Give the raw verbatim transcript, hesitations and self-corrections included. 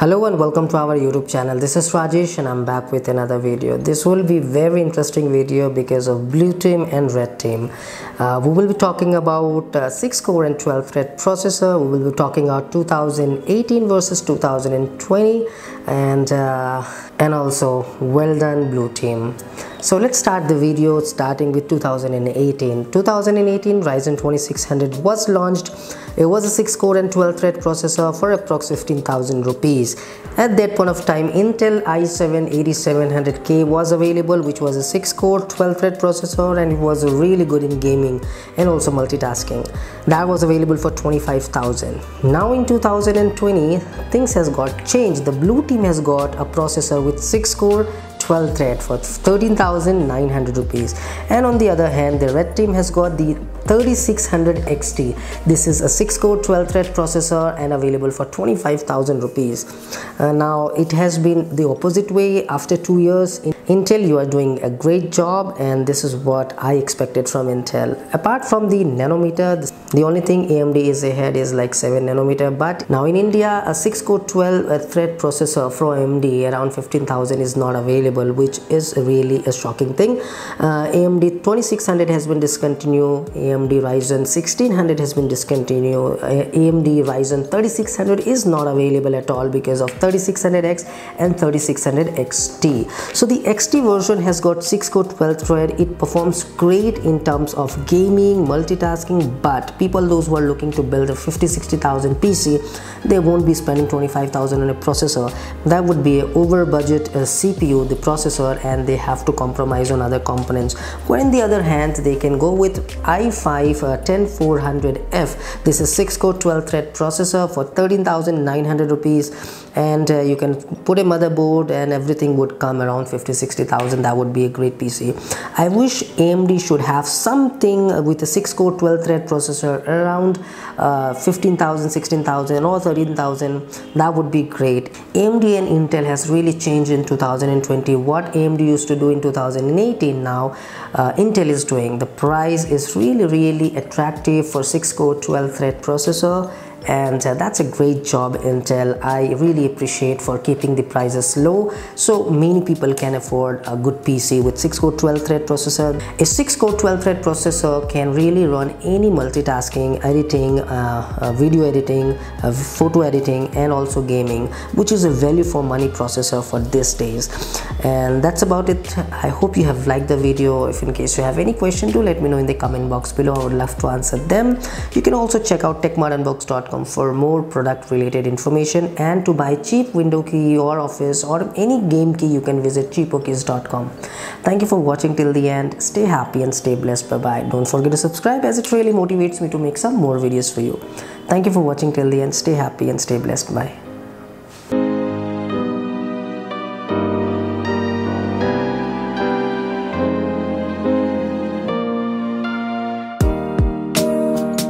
Hello and welcome to our YouTube channel. This is Rajesh and I'm back with another video. This will be very interesting video because of blue team and red team. Uh, we will be talking about uh, six core and twelve thread processor. We will be talking about two thousand eighteen versus two thousand twenty and uh, and also well done blue team. So let's start the video starting with two thousand eighteen. two thousand eighteen Ryzen twenty-six hundred was launched. It was a six core and twelve thread processor for approx fifteen thousand rupees. At that point of time, Intel i seven eighty-seven hundred K was available, which was a six core twelve thread processor, and it was really good in gaming and also multitasking. That was available for twenty-five thousand. Now in two thousand twenty, things has got changed. The blue team has got a processor with six core twelve thread for thirteen thousand nine hundred rupees, and on the other hand the red team has got the thirty-six hundred X T. This is a six core twelve thread processor and available for twenty-five thousand rupees. Uh, now it has been the opposite way after two years. In Intel, you are doing a great job, and this is what I expected from Intel. Apart from the nanometer, the only thing A M D is ahead is like seven nanometer, but now in India a six core twelve thread processor from A M D around fifteen thousand is not available, which is really a shocking thing. uh, A M D twenty-six hundred has been discontinued, A M D Ryzen sixteen hundred has been discontinued, A M D Ryzen thirty-six hundred is not available at all because of thirty-six hundred X and thirty-six hundred X T. So the X T version has got six core twelve thread. It performs great in terms of gaming, multitasking, but people those who are looking to build a fifty sixty thousand P C, they won't be spending twenty-five thousand on a processor. That would be an over budget uh, C P U, the processor, and they have to compromise on other components. Where on the other hand, they can go with i five ten four hundred F. This is six core twelve thread processor for thirteen thousand nine hundred rupees, and uh, you can put a motherboard and everything would come around fifty sixty thousand. That would be a great P C. I wish A M D should have something with a six core twelve thread processor around uh, fifteen thousand, sixteen thousand or thirteen thousand. That would be great. A M D and Intel has really changed in two thousand twenty. What A M D used to do in two thousand eighteen, now uh, Intel is doing. The price is really really attractive for six core twelve thread processor, and uh, that's a great job Intel. I really appreciate for keeping the prices low so many people can afford a good P C with six core twelve thread processor. A six core twelve thread processor can really run any multitasking, editing, uh, uh, video editing, uh, photo editing, and also gaming, which is a value for money processor for these days. And that's about it. I hope you have liked the video. If in case you have any question, do let me know in the comment box below. I would love to answer them. You can also check out techmartunbox dot com for more product related information, and to buy cheap window key or office or any game key you can visit cheapokeys dot com. Thank you for watching till the end. Stay happy and stay blessed. Bye bye. Don't forget to subscribe, as it really motivates me to make some more videos for you. Thank you for watching till the end. Stay happy and stay blessed. Bye.